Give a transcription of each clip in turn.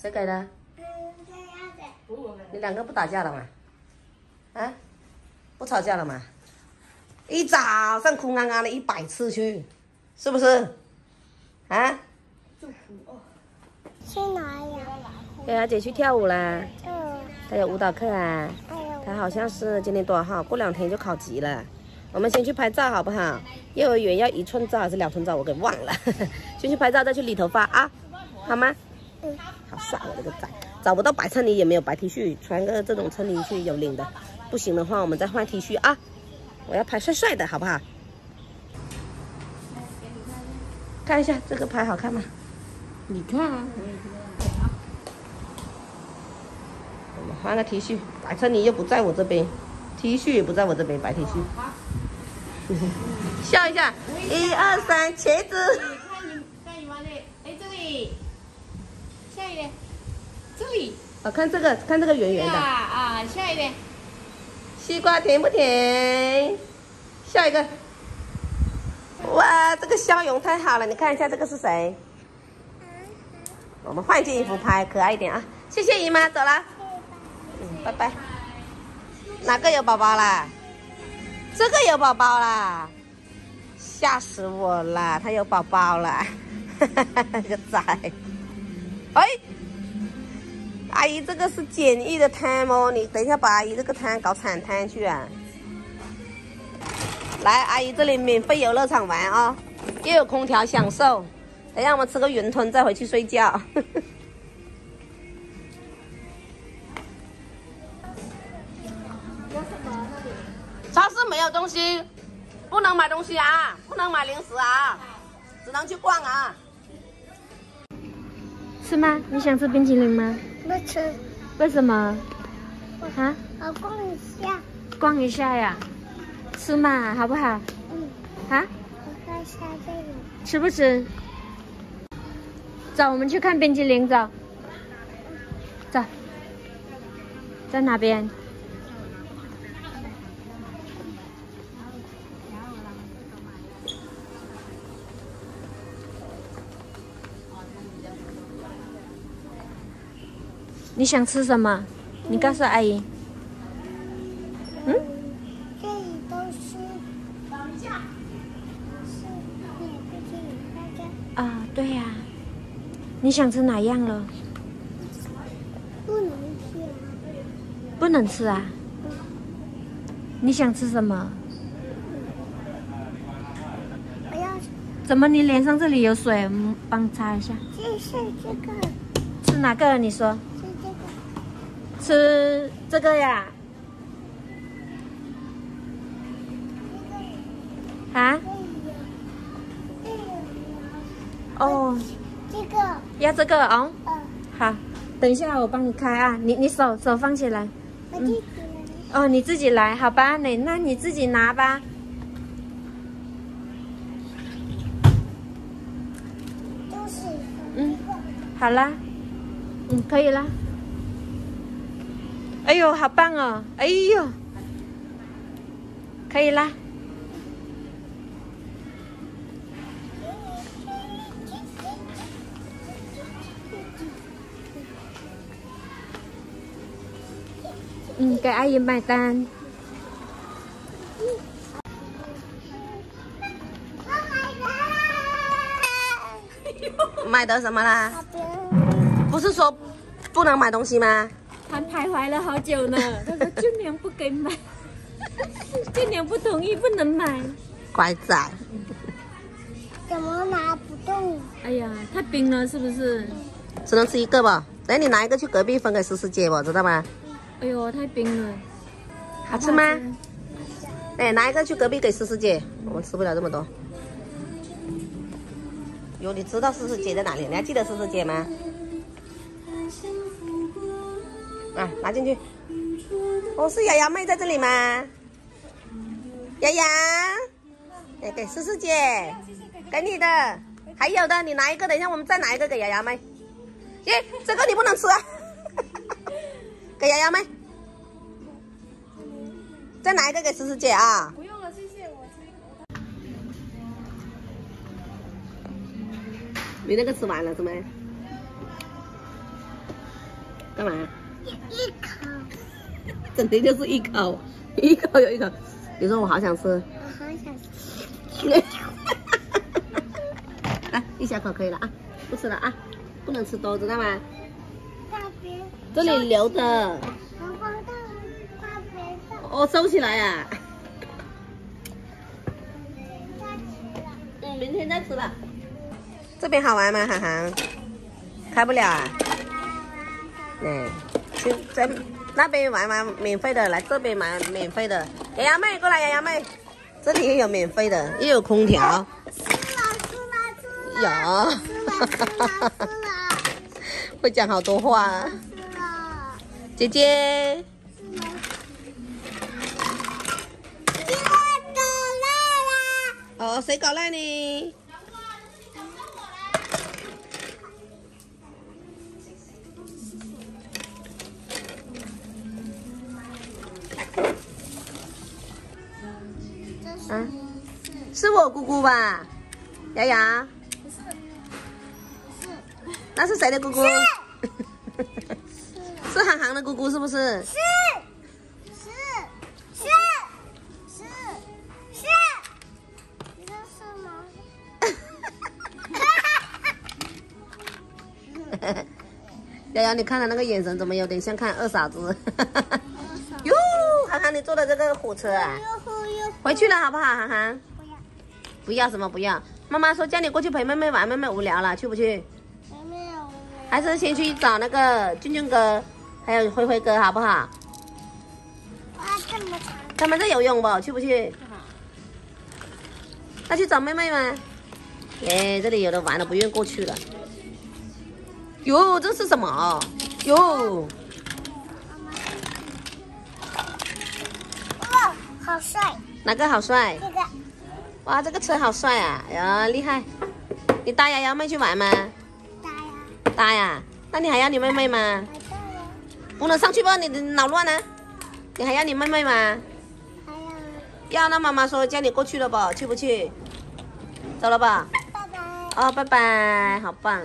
谁给的？你两个不打架了吗？啊？不吵架了吗？一早上哭安安的100次去，是不是？啊？去哪呀？给阿姐去跳舞啦。她有舞蹈课啊。她好像是今天多少号？过2天就考级了。 我们先去拍照好不好？幼儿园要1寸照还是2寸照？我给忘了。先去拍照，再去理头发啊，好吗？嗯。好帅，我这个仔找不到白衬衣，也没有白 T 恤，穿个这种衬衣去有领的。不行的话，我们再换 T 恤啊。我要拍帅帅的，好不好？看一下这个拍好看吗？你看啊。我们换个 T 恤，白衬衣又不在我这边 ，T 恤也不在我这边，白 T 恤。 笑一下，1、2、3，茄子。看你妈的，哎，这里，下一位，这里。哦，看这个，看这个圆圆的。啊，下一位。西瓜甜不甜？下一个。哇，这个笑容太好了，你看一下这个是谁？我们换件衣服拍，可爱一点啊！谢谢姨妈，走啦。嗯，拜拜。哪个有宝宝啦？ 这个有宝宝啦，吓死我了！他有宝宝了，个仔！哎，阿姨，这个是简易的摊哦，你等一下把阿姨这个摊搞铲摊去啊！来，阿姨这里免费游乐场玩哦，又有空调享受。等一下我们吃个云吞再回去睡觉。超市没有东西，不能买东西啊，不能买零食啊，只能去逛啊。吃吗？你想吃冰淇淋吗？不吃。为什么？啊？我逛一下。逛一下呀？吃嘛，好不好？嗯。啊？我看一下这里。吃不吃？走，我们去看冰淇淋，走。走。在哪边？ 你想吃什么？你告诉阿姨。嗯？这里都是啊，对呀、啊。你想吃哪样了？不能吃、啊。不能吃啊？嗯、你想吃什么？我要。怎么你脸上这里有水？帮擦一下。这是这个。是哪个？你说。 吃这个呀？啊？哦，这个要这个哦。好，等一下我帮你开啊，你手放起来。我自己来。哦，你自己来，好吧？那你自己拿吧。嗯，好啦，嗯，可以啦。 哎呦，好棒哦！哎呦，可以啦。嗯，给阿姨买单。买的什么啦？不是说不能买东西吗？ 还徘徊了好久呢，他说舅娘不给买，舅娘不同意，不能买。乖仔，怎么拿不动？哎呀，太冰了，是不是？只能吃一个吧？来，你拿一个去隔壁分给思姐吧，知道吗？哎呦，太冰了。好吃吗？哎，拿一个去隔壁给思姐，我们吃不了这么多。哟，你知道思姐在哪里？你还记得思姐吗？ 啊，拿进去。哦，是雅雅妹在这里吗？雅雅，哎，给思思姐，给你的，还有的，你拿一个，等一下我们再拿一个给雅雅妹。耶，这个你不能吃啊，给雅雅妹。再拿一个给思思姐啊。不用了，谢谢我。你那个吃完了是吗？干嘛？一口，整天就是一口，一口又一口。你说我好想吃，我好想吃。来，一小口可以了啊，不吃了啊，不能吃多，知道吗？这里留的。哦，收起来呀、啊。 明天再吃吧。这边好玩吗？涵涵，开不了啊。嗯，去在那边玩玩免费的，来这边玩免费的。洋洋妹过来，洋洋妹，这里也有免费的，也有空调。吃了，有。会讲好多话啊。姐姐。 哦，谁搞烂呢？啊，是我姑姑吧？瑶瑶，不是，不是，那是谁的姑姑？是，是韩寒的姑姑是不是？是。 瑶瑶，你看他那个眼神，怎么有点像看二嫂子？哟，涵涵，你坐的这个火车啊？回去了好不好，涵涵？不要，不要什么不要？妈妈说叫你过去陪妹妹玩，妹妹无聊了，去不去？妹妹无聊。还是先去找那个俊俊哥，还有灰灰哥，好不好？啊，这么长。他们在游泳不？去不去？那去找妹妹吗？哎，这里有的玩了，不愿过去了。 哟，这是什么？哟，哇，好帅！哪个好帅？这个。哇，这个车好帅啊！呀，厉害！你带瑶瑶妹去玩吗？带呀。带呀？那你还要你妹妹吗？不能上去吧？你老乱了、啊。你还要你妹妹吗？还要。要，那妈妈说叫你过去了不？去不去？走了吧。拜拜。哦，拜拜，好棒。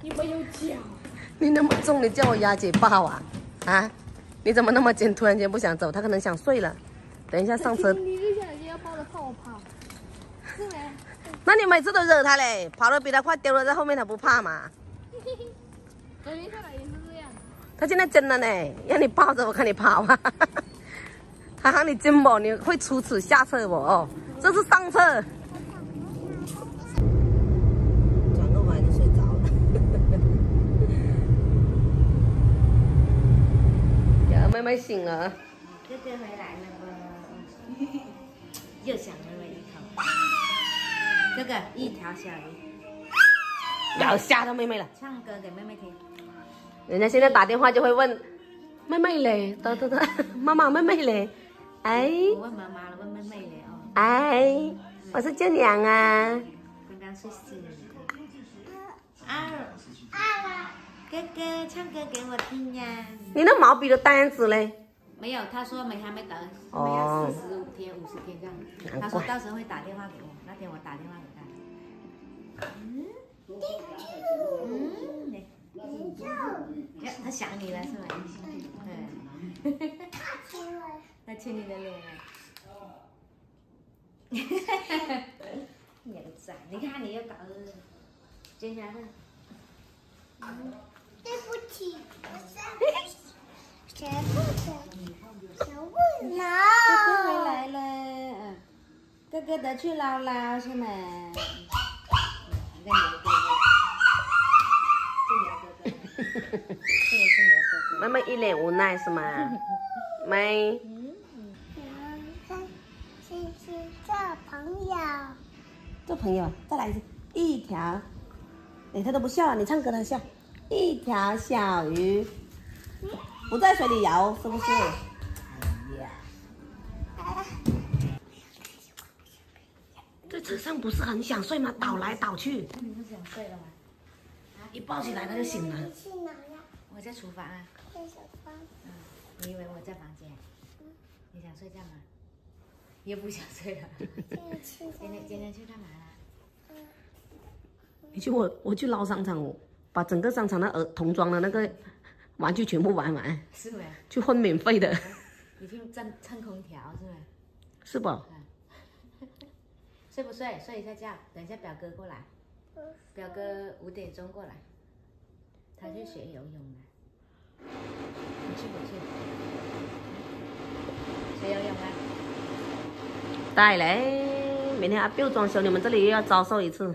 你没有脚，你那么重，你叫我鸭姐抱啊？啊，你怎么那么尖？突然间不想走，他可能想睡了。等一下上车。你就想要抱着看我跑，是没？那你每次都惹他嘞，跑得比他快，丢了在后面他不怕嘛？昨天下来也是这样。他现在真了嘞，让你抱着我看你跑啊！哈哈，你真不？你会出此下策不？哦，这是上策。 妹妹醒了，哥哥回来了不？又想妹妹一口，哥哥一条小鱼，要吓到妹妹了。唱歌给妹妹听。人家现在打电话就会问妹妹嘞，等，妈妈妹妹嘞，哎。我问妈妈了，问妹妹嘞哦。哎，我是正阳啊。刚刚睡醒。啊。 哥哥唱歌给我听呀！你那毛笔的单子嘞？没有，他说还没等，要45天、50天这样。他说到时候会打电话给我，那天我打电话给他。他想你了是吧？嗯。他亲你的脸。你个崽！你看你又搞的，今天呢？ 对不起，我是谁不的小笨狼。哥哥回来了，哥哥得去捞捞去嘛。这是你的哥哥，这是你的哥哥。妈妈一脸无奈是吗？没。先做朋友。做朋友，再来一次，一条。 哎，他都不笑了，你唱歌他笑。一条小鱼，不在水里游，是不是？在车上不是很想睡吗？倒来倒去。你不想睡了吗？一抱起来他就醒了。你去哪了？我在厨房啊。在厨房。嗯，你以为我在房间？你想睡觉吗？也不想睡了。今天去干嘛了？你去我去捞商场，我把整个商场的童装的那个玩具全部玩完，是没？去混免费的，你去蹭空调是没？是不？睡不睡？睡一下觉，等一下表哥过来，表哥5点钟过来，他去学游泳了，你去不去？学游泳啊？带来，明天阿彪装修，你们这里又要遭受一次。